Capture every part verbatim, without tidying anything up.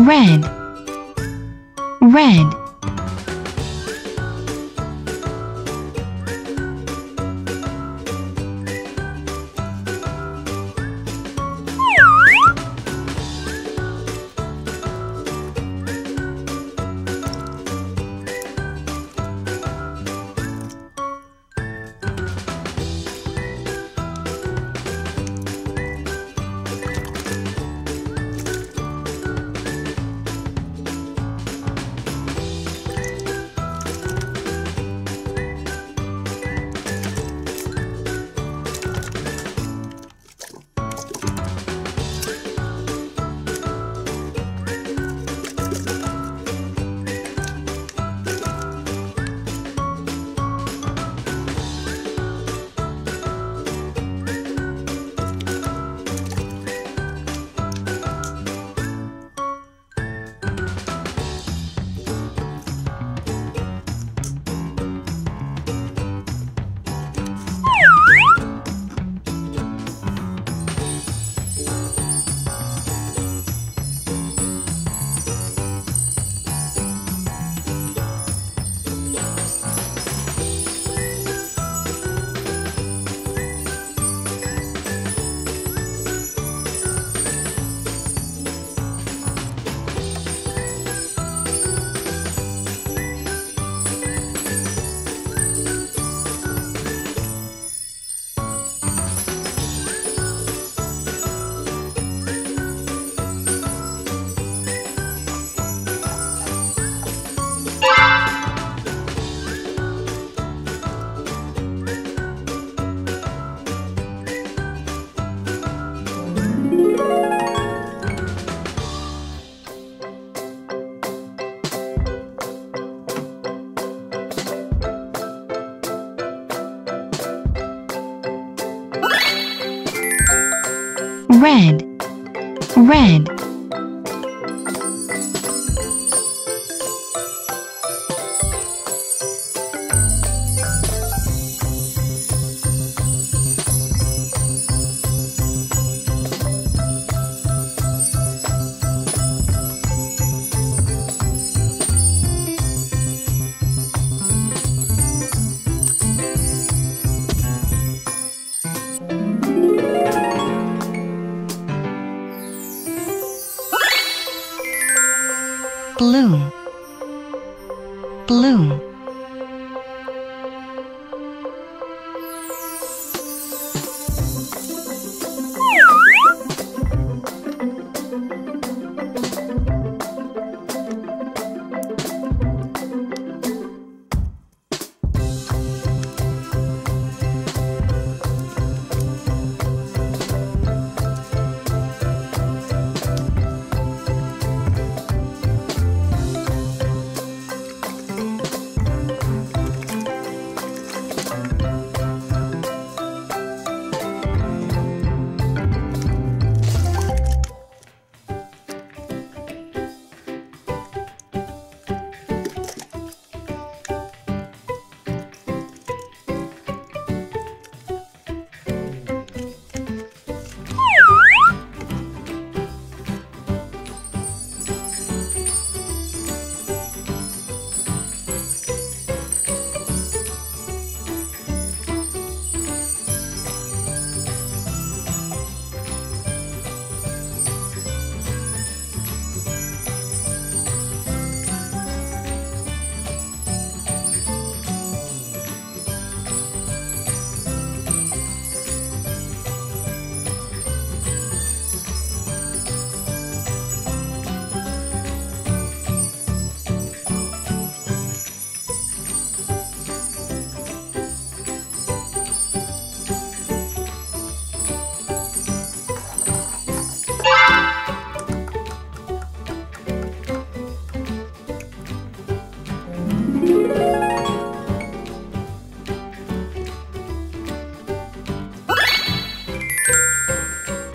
red, red, red, red.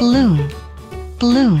Blue, blue.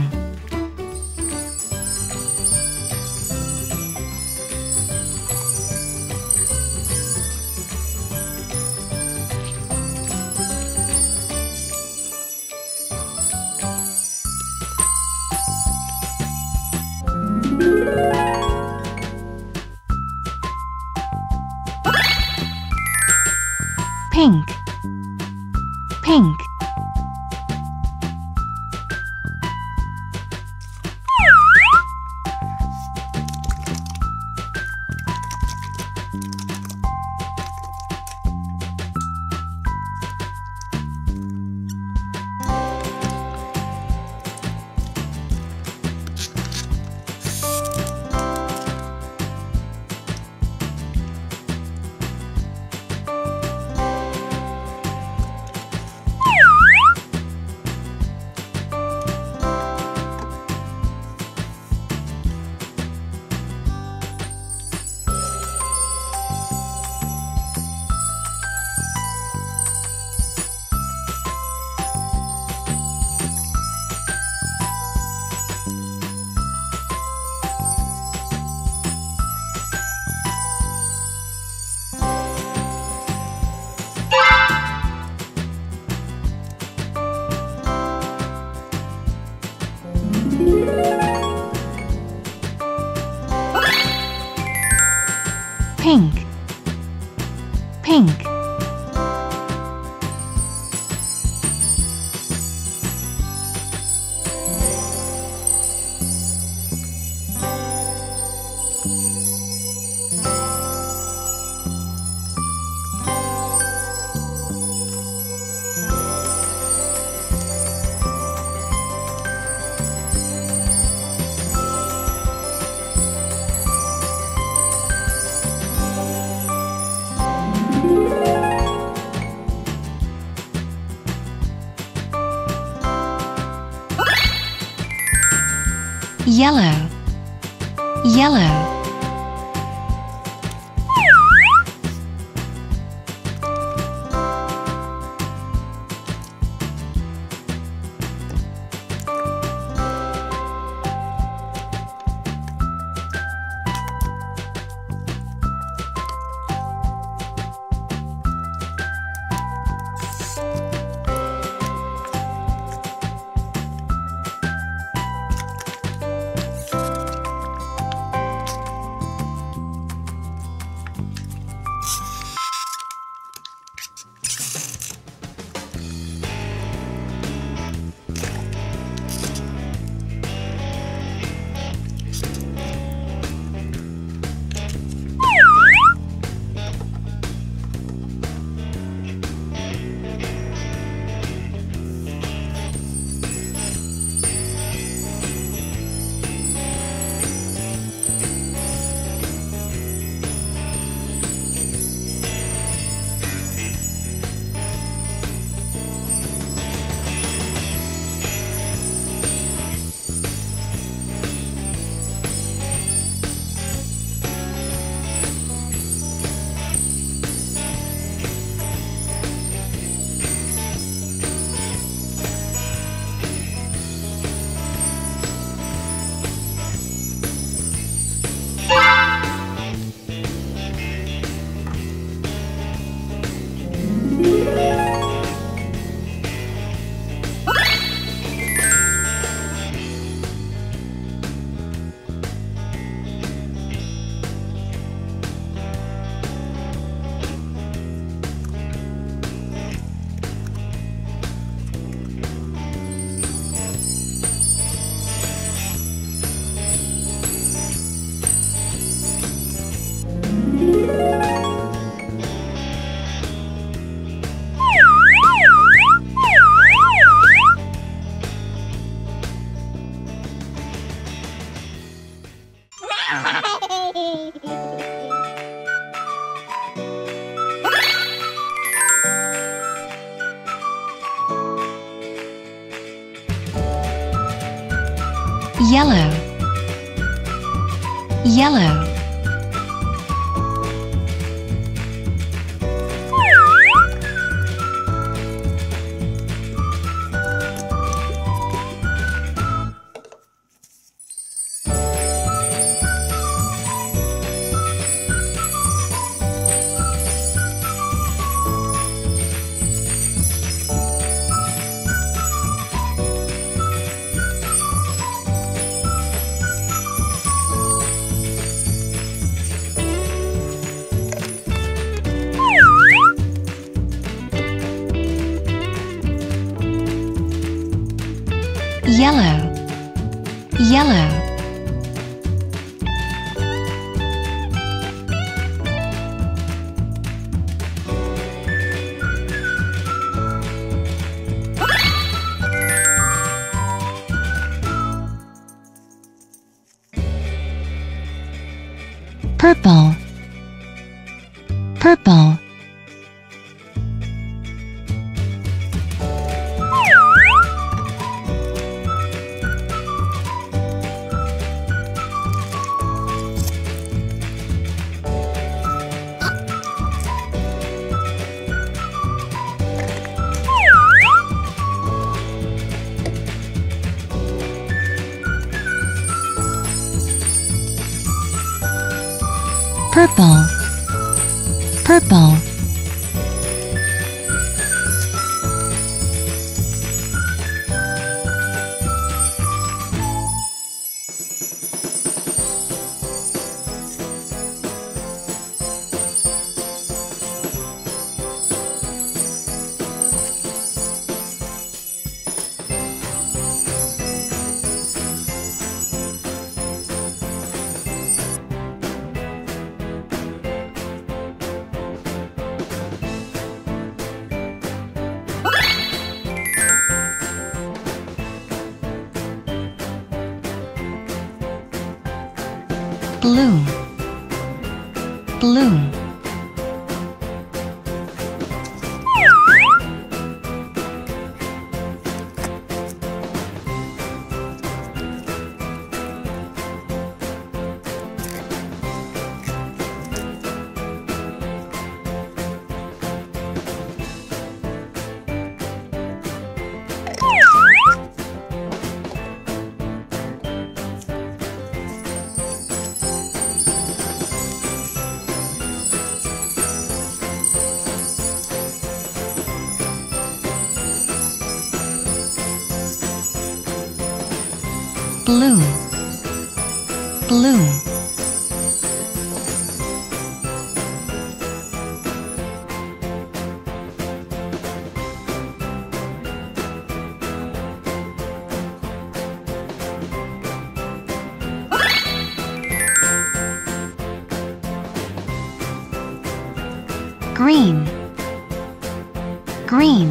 Blue, blue. pink, pink, yellow, yellow, yellow, yellow, yellow, yellow, purple, purple, purple, purple, blue, blue, blue, blue, green, green, green,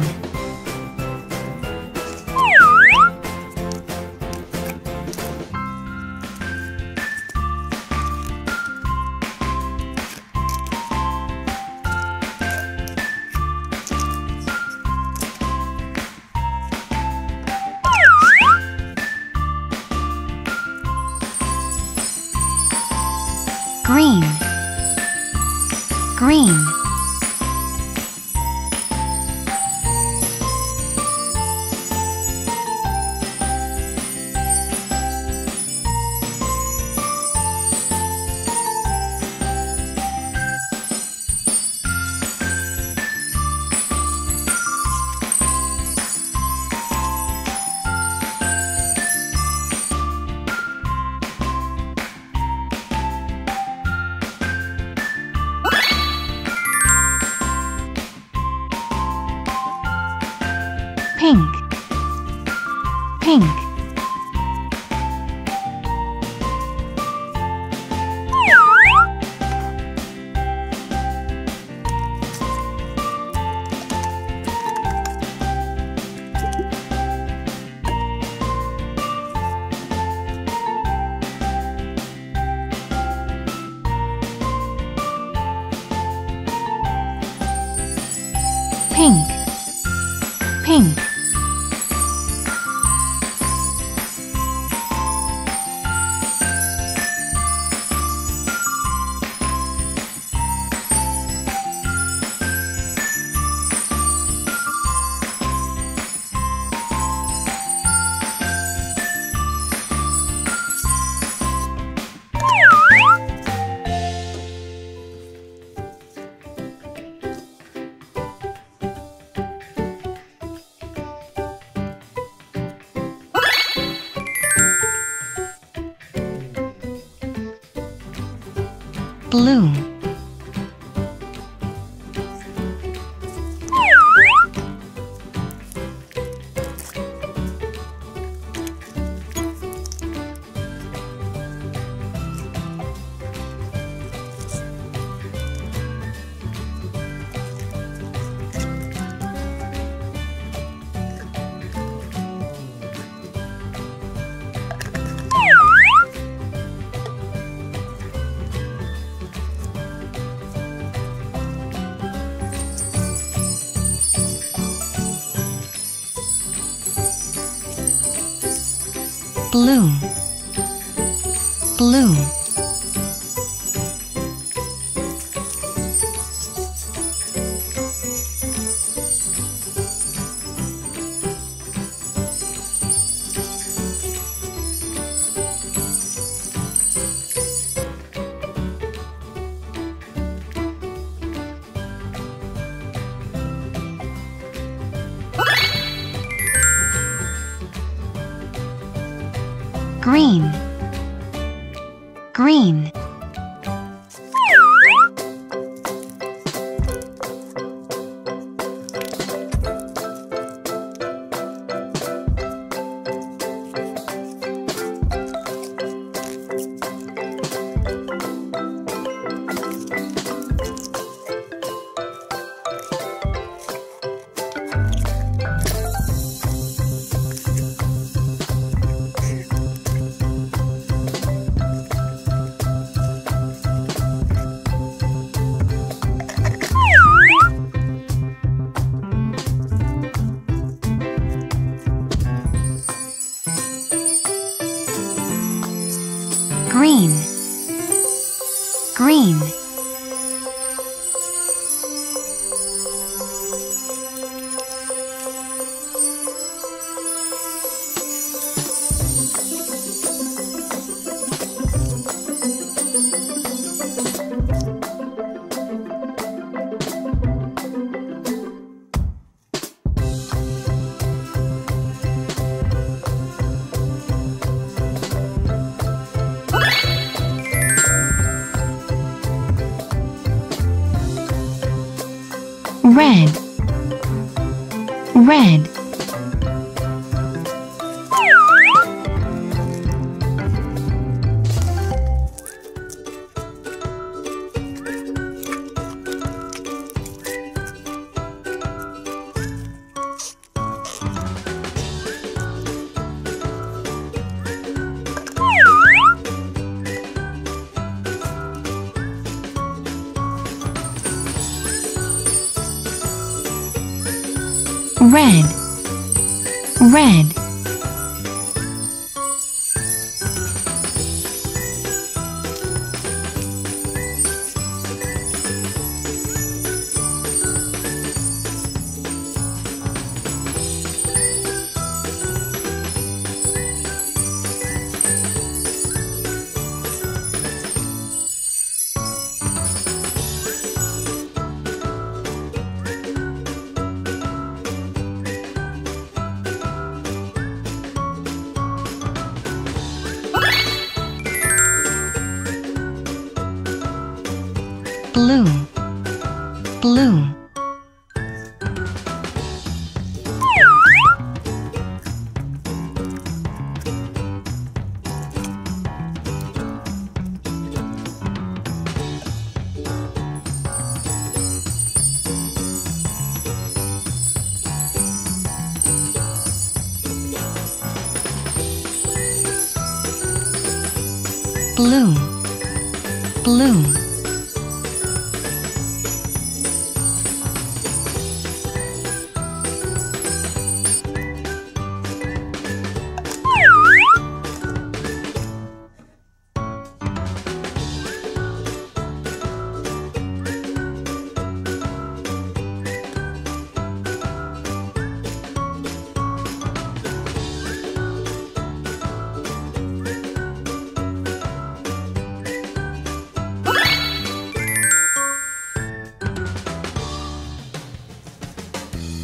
green, pink, pink, pink, pink, blue, blue, blue, green, green, green, green, red, red, red, red, blue, blue, blue, blue,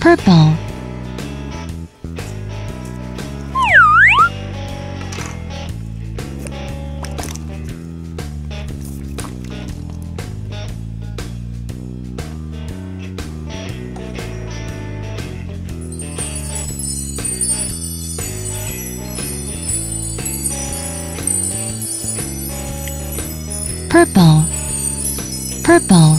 purple, purple, purple,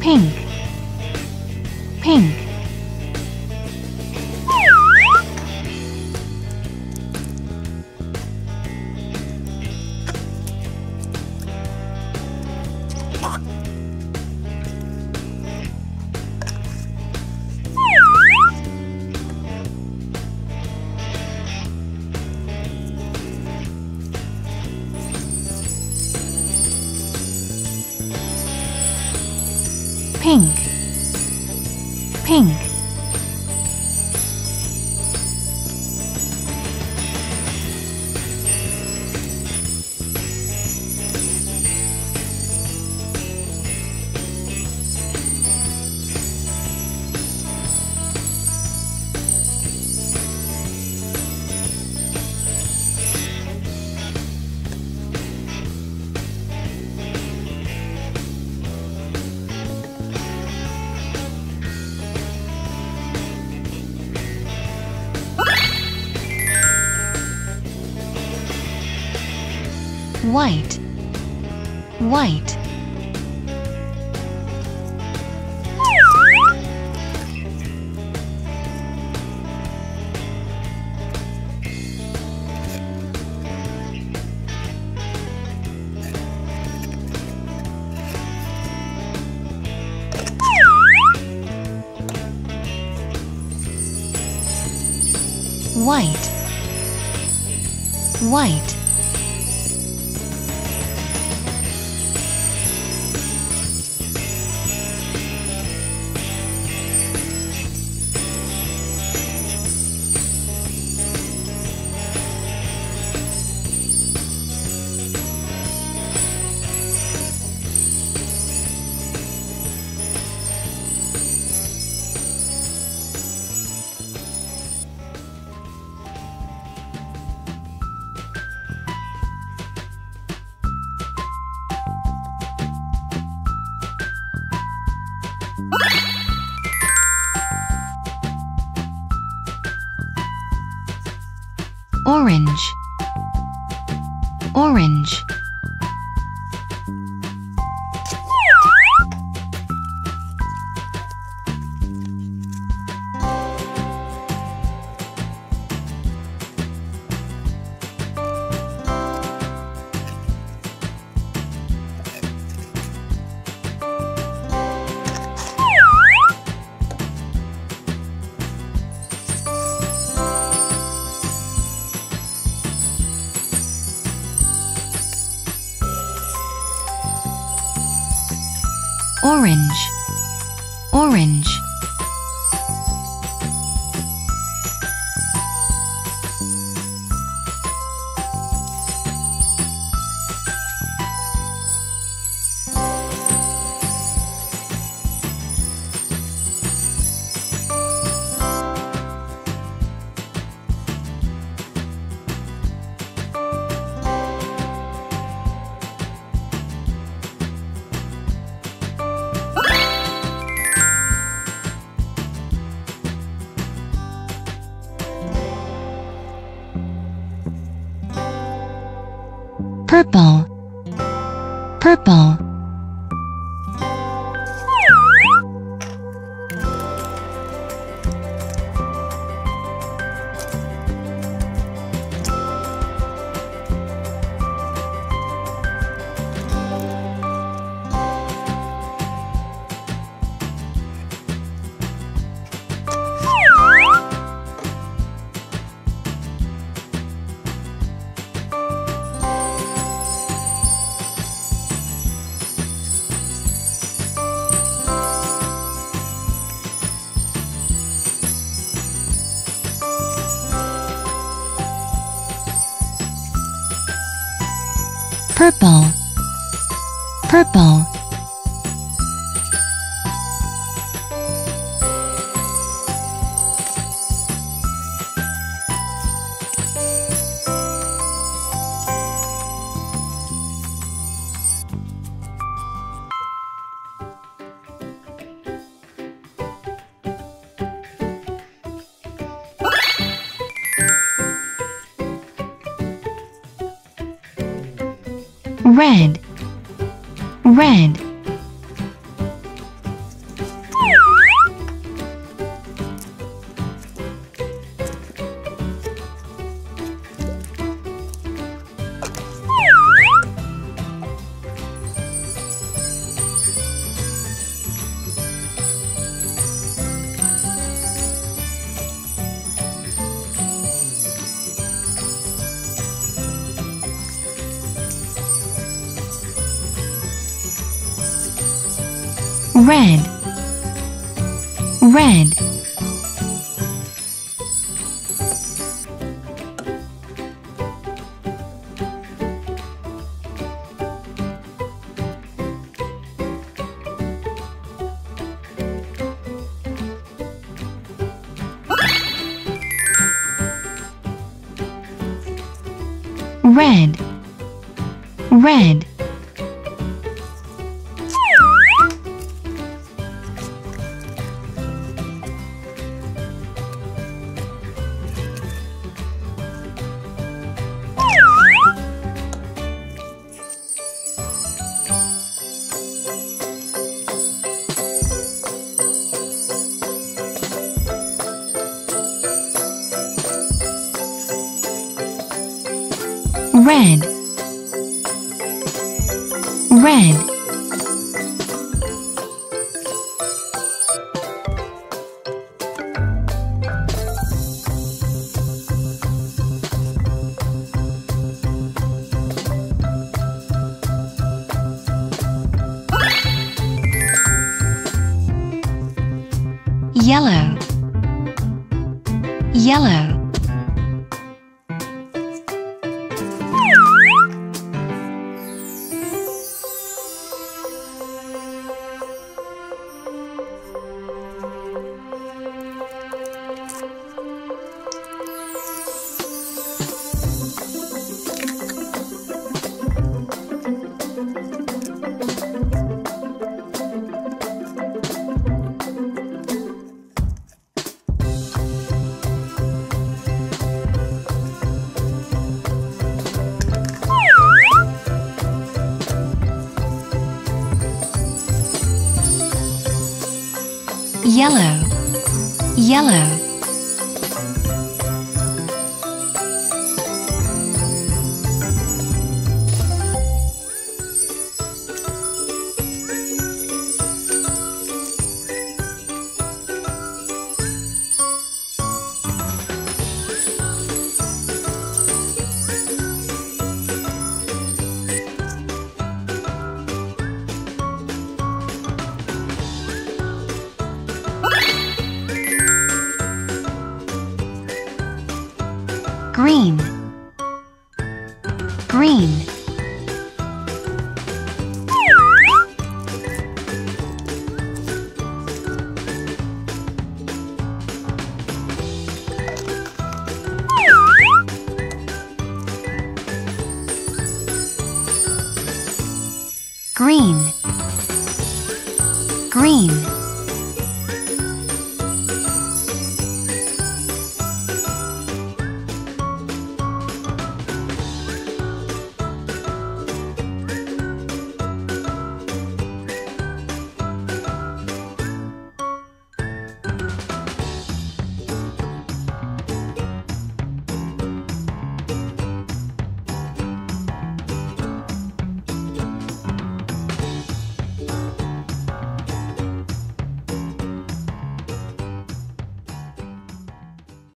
pink, pink, pink, pink, white, white. White, white, orange, orange, orange, orange, purple, purple, purple, purple, red, red, red, red, red, red, red, red, yellow, yellow, yellow, yellow, green, green, green, green.